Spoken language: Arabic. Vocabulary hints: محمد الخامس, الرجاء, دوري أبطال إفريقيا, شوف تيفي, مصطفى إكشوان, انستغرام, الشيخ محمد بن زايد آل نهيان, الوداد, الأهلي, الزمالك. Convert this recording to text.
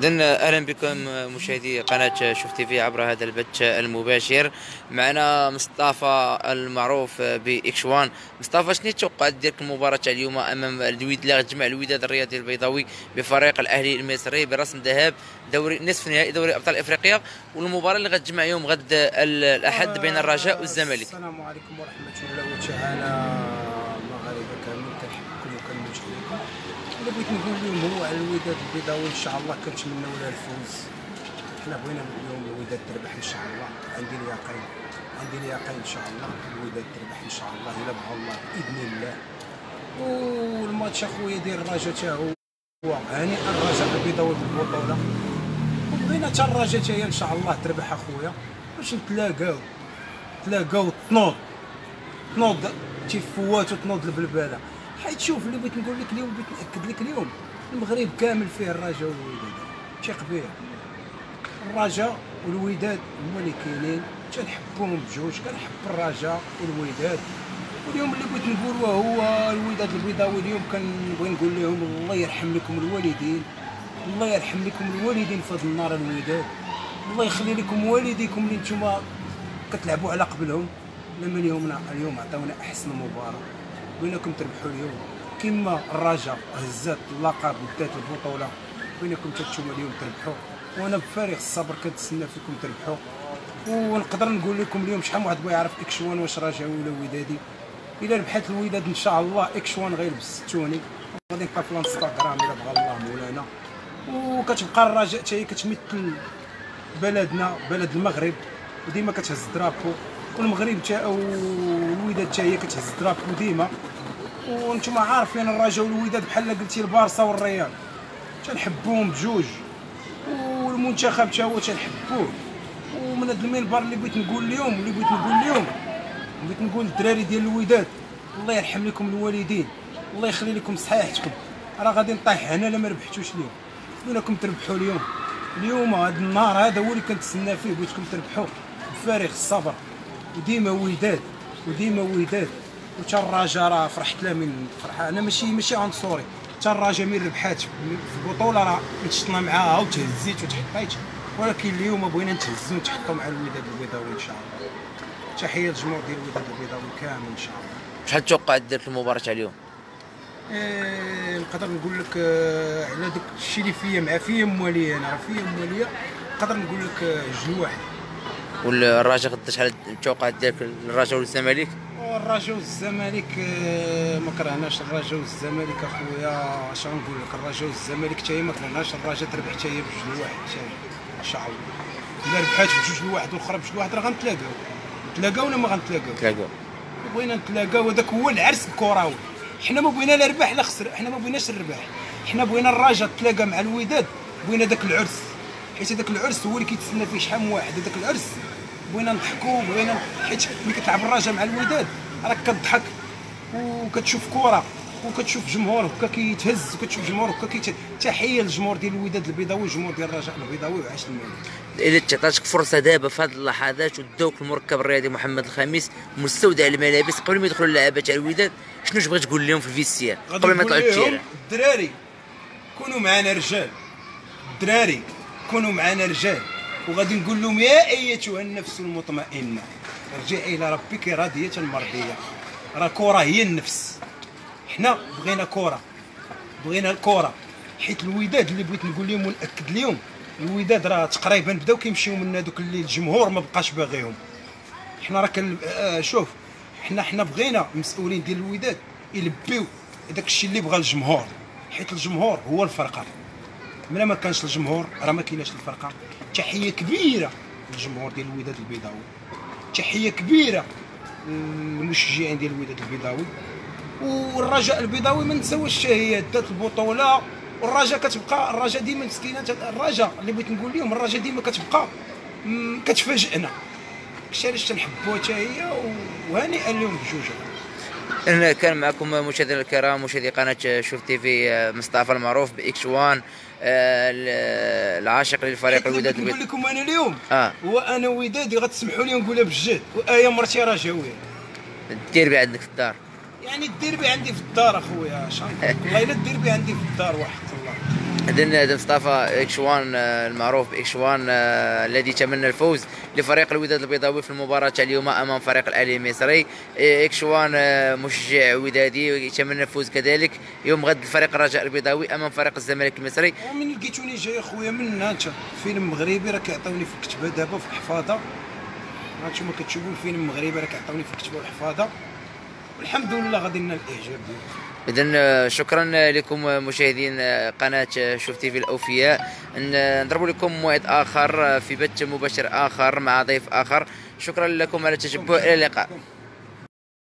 إذن أهلا بكم مشاهدي قناة شوف تيفي عبر هذا البث المباشر. معنا مصطفى المعروف بإكشوان. مصطفى، شنو توقعت دير المباراة تاع اليوم أمام الوداد اللي غتجمع الوداد الرياضي البيضاوي بفريق الأهلي المصري برسم ذهاب دوري نصف نهائي دوري أبطال إفريقيا، والمباراة اللي غتجمع يوم غد الأحد بين الرجاء والزمالك؟ السلام عليكم ورحمة الله وتعالى. اللي بغيت نقول لهم هو على الوداد البيضاوي ان شاء الله كنتمناو لها الفوز. حنا بغينا اليوم الوداد تربح ان شاء الله، عندي اليقين ان شاء الله الوداد تربح ان شاء الله الا بغى الله باذن الله. والماتش اخويا ديال الرجاء حتى هو هاني الرجاء البيضاوي بالبطوله، وبغينا حتى الرجاء حتى هي ان شاء الله تربح اخويا باش نتلاقاو تنوض تيفوات وتنوض البلباله. حيت شوف اللي بغيت نقول لك اليوم، بغيت ناكد لك اليوم المغرب كامل فيه الرجاء والوداد، ثق بيه. الرجاء والوداد هما اللي كاينين، تنحبهم بجوج، كنحب الرجاء والوداد. واليوم اللي بغيت نقولوه هو الوداد البيضاوي اليوم كنبغي نقول لهم الله يرحم لكم الوالدين، الله يرحم لكم الوالدين في هذا النهار الوداد، الله يخلي لكم والديكم اللي نتوما كتلعبوا على قبلهم. لما اليوم عطاونا احسن مباراه، بغيناكم تربحوا اليوم كما الرجاء هزات اللقب ودات البطوله، بغيناكم تتشوفوا اليوم تربحوا، وانا بفارغ الصبر كنتسنى فيكم تربحوا. ونقدر نقول لكم اليوم شحال من واحد بغا يعرف اكشوان واش رجاوي ولا ودادي. الا ربحت الوداد ان شاء الله اكشوان غيلبس التوني، غادي نبقى في الانستغرام الا بغى الله مولانا، وكتبقى الرجاء حتى هي كتمثل بلدنا بلد المغرب، وديما كتهز الدرابو، والمغرب حتى الوداد حتى هي كتهز الدرابو ديما. وانتما عارفين الرجاء والوداد بحال قلتي البارسا والريال، تنحبوهم بجوج، والمنتخب حتى هو تنحبوه. ومن هاد المنبر اللي بغيت نقول اليوم بغيت نقول الدراري ديال الوداد الله يرحم لكم الوالدين، الله يخلي لكم صحيحتكم، راه غادي نطيح هنا الا ما ربحتوش اليوم. بغيناكم تربحوا اليوم، هاد النهار هذا هو اللي كنتسنى فيه، بغيتكم تربحوا بفارغ الصبر، وديما وداد. وتا الرجاء راه فرحت لها من فرحه، انا ماشي عنصري، تا الرجاء من ربحات في البطوله راه نشطنا معاها وتهزيت وتحطيت، ولكن اليوم بغينا نتهزوا ونتحطوا مع الوداد البيضاوي ان شاء الله. تحيه للجمهور ديال الوداد البيضاوي كامل ان شاء الله. شحال توقعت دير في المباراه تاع اليوم؟ نقدر نقول لك على داك الشيء اللي فيا مواليه، انا راه فيا مواليه، نقدر نقول لك 2-1. والرجاء غدا شحال توقعت دير الرجاء والزمالك؟ الرجاء والزمالك ما كرهناش الرجاء والزمالك اخويا، اش غنقول لك، الرجاء والزمالك حتى هي ما كرهناش، الرجاء تربح حتى هي ب2-1 ان شاء الله. الا ربحات ب2-1 والاخرى ب1-1 راه غنتلاقاو ولا ما غنتلاقاو؟ بغينا نتلاقاو، هذاك هو العرس الكروي. حنا ما بغينا لا ربح لا خسر، حنا ما بغيناش الربح، حنا بغينا الرجاء تلاقى مع الوداد، بغينا ذاك العرس، حيت هذاك العرس هو اللي كيتسنى فيه شحال من واحد. هذاك العرس بغينا نضحكوا، بغينا، حيت ملي كتلعب الرجاء مع الوداد راك كتضحك وكتشوف كره وكتشوف جمهور هكا كيتهز وكتشوف جمهور هكا كيتهز. تحيه للجمهور ديال الوداد البيضاوي والجمهور ديال الرجاء البيضاوي، وعاش الملك. الا تعطاتك فرصه دابا في هذه اللحظات وداوك المركب الرياضي محمد الخامس مستودع الملابس قبل ما يدخلوا اللعابه تاع الوداد، شنو تبغي تقول لهم في الفيسيير قبل ما يطلعوا التيران؟ الدراري كونوا معنا رجال، الدراري كونوا معنا رجال، وغادي نقول لهم يا ايتها النفس المطمئنه ارجعي الى ربك راضيه مرضيه. راه كره هي النفس، حنا بغينا كره، بغينا الكره. حيت الوداد اللي بغيت نقول لهم وناكد لهم، الوداد راه تقريبا بداو كيمشيو منا دوك اللي الجمهور ما بقاش باغيهم. حنا راه شوف حنا بغينا المسؤولين ديال الوداد يلبيو داك الشيء اللي بغى الجمهور، حيت الجمهور هو الفرقه. ملي ما كانش الجمهور راه ما كايناش الفرقه. تحيه كبيره للجمهور ديال الوداد البيضاوي، تحيه كبيره للمشجعين ديال الوداد البيضاوي. والرجاء البيضاوي ما نساوش هي دات البطوله، والرجاء كتبقى، الرجاء ديما مسكينه، الرجاء اللي بغيت نقول لهم الرجاء ديما كتبقى كتفاجئنا، داكشي علاش تنحبوها حتى هي، وهنيئا لهم بجوجها. انا كان معكم مشاهدينا الكرام مشاهدي قناه شوف تيفي مصطفى المعروف بإكشوان العاشق للفريق الوداد. نقول لكم انا اليوم هو انا ودادي، غتسمحوا لي نقولها بالجد، وايا مرتي رجاويه. الديربي عندك في الدار؟ يعني الديربي عندي في الدار اخويا، والله الا الديربي عندي في الدار وحق الله. لأن مصطفى إكشوان المعروف بإكشوان الذي تمنى الفوز لفريق الوداد البيضاوي في المباراة تاع اليوم أمام فريق الأهلي المصري. إكشوان مشجع ودادي يتمنى الفوز كذلك يوم غد فريق الرجاء البيضاوي أمام فريق الزمالك المصري. ومن لقيتوني جاي خويا من هانت فيلم مغربي راه كيعطيوني في الكتبة دابا في الحفاظة، هانتوما كتشوفوا الفيلم مغربي راه كيعطيوني في الكتبة والحفاظة، والحمد لله غادي لنا الإعجاب ديالكم. إذن شكرا لكم مشاهدين قناة شوف تيفي الأوفياء، نضرب لكم موعد آخر في بث مباشر آخر مع ضيف آخر. شكرا لكم على التتبع، إلى اللقاء.